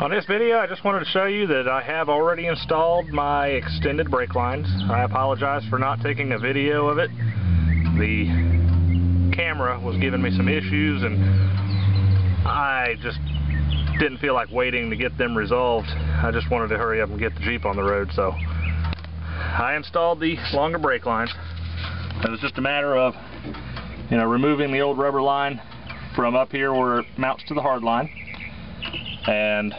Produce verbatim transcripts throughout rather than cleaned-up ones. On this video, I just wanted to show you that I have already installed my extended brake lines. I apologize for not taking a video of it. The camera was giving me some issues and I just didn't feel like waiting to get them resolved. I just wanted to hurry up and get the Jeep on the road, so I installed the longer brake lines. It was just a matter of, you know, removing the old rubber line from up here where it mounts to the hard line and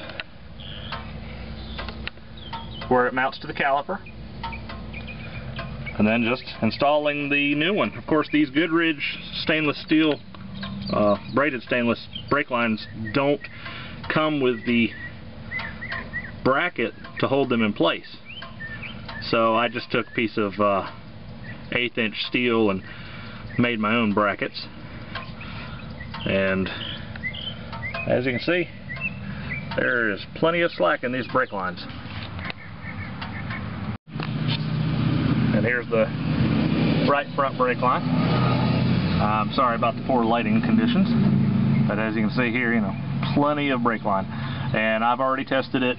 where it mounts to the caliper, and then just installing the new one. Of course, these Goodridge stainless steel uh, braided stainless brake lines don't come with the bracket to hold them in place, so I just took a piece of uh, eighth inch steel and made my own brackets. And as you can see, there is plenty of slack in these brake lines. And here's the right front brake line. I'm sorry about the poor lighting conditions, but as you can see here, you know, plenty of brake line. And I've already tested it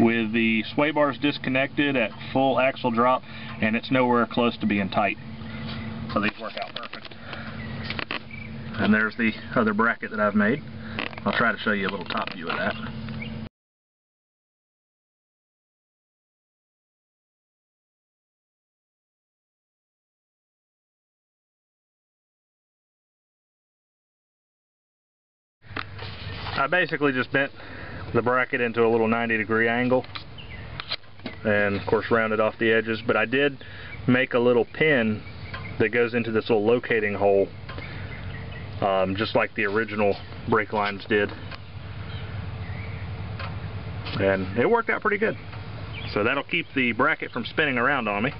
with the sway bars disconnected at full axle drop, and it's nowhere close to being tight. So these work out perfect. And there's the other bracket that I've made. I'll try to show you a little top view of that. I basically just bent the bracket into a little ninety degree angle and of course rounded off the edges, but I did make a little pin that goes into this little locating hole, um, just like the original brake lines did, and it worked out pretty good. So that'll keep the bracket from spinning around on me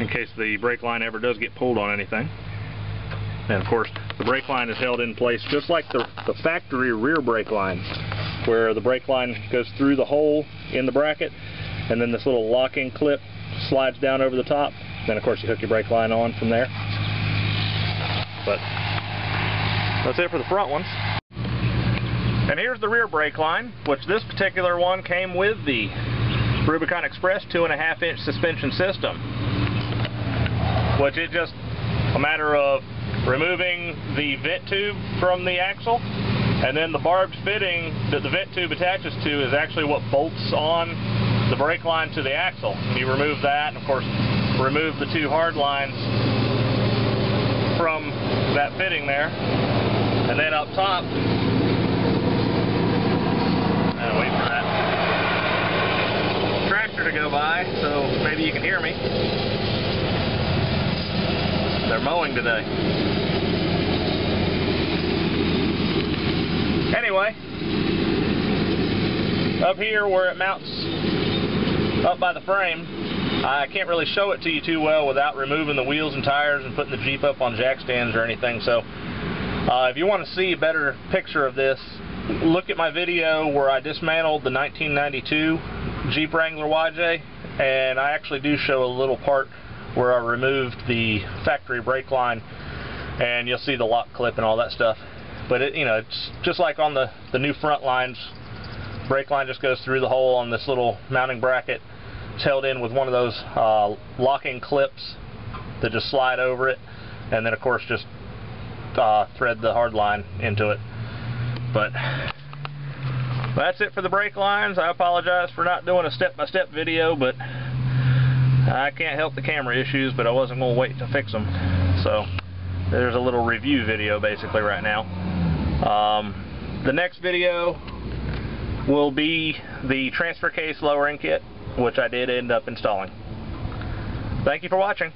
in case the brake line ever does get pulled on anything. And of course the brake line is held in place just like the, the factory rear brake line, where the brake line goes through the hole in the bracket and then this little locking clip slides down over the top. Then of course you hook your brake line on from there. But that's it for the front ones. And here's the rear brake line, which this particular one came with the Rubicon Express two and a half inch suspension system, which is just a matter of removing the vent tube from the axle, and then the barbed fitting that the vent tube attaches to is actually what bolts on the brake line to the axle. You remove that, and of course remove the two hard lines from that fitting there. And then up top, and wait for that tractor to go by so maybe you can hear me. They're mowing today. Anyway, up here where it mounts up by the frame, I can't really show it to you too well without removing the wheels and tires and putting the Jeep up on jack stands or anything. So Uh, if you want to see a better picture of this, look at my video where I dismantled the nineteen ninety-two Jeep Wrangler Y J, and I actually do show a little part where I removed the factory brake line, and you'll see the lock clip and all that stuff. But it, you know, it's just like on the, the new front lines, brake line just goes through the hole on this little mounting bracket. It's held in with one of those uh, locking clips that just slide over it, and then of course just Uh, thread the hard line into it. But that's it for the brake lines. I apologize for not doing a step-by-step video, but I can't help the camera issues, but I wasn't going to wait to fix them. So there's a little review video basically right now. Um, the next video will be the transfer case lowering kit, which I did end up installing. Thank you for watching.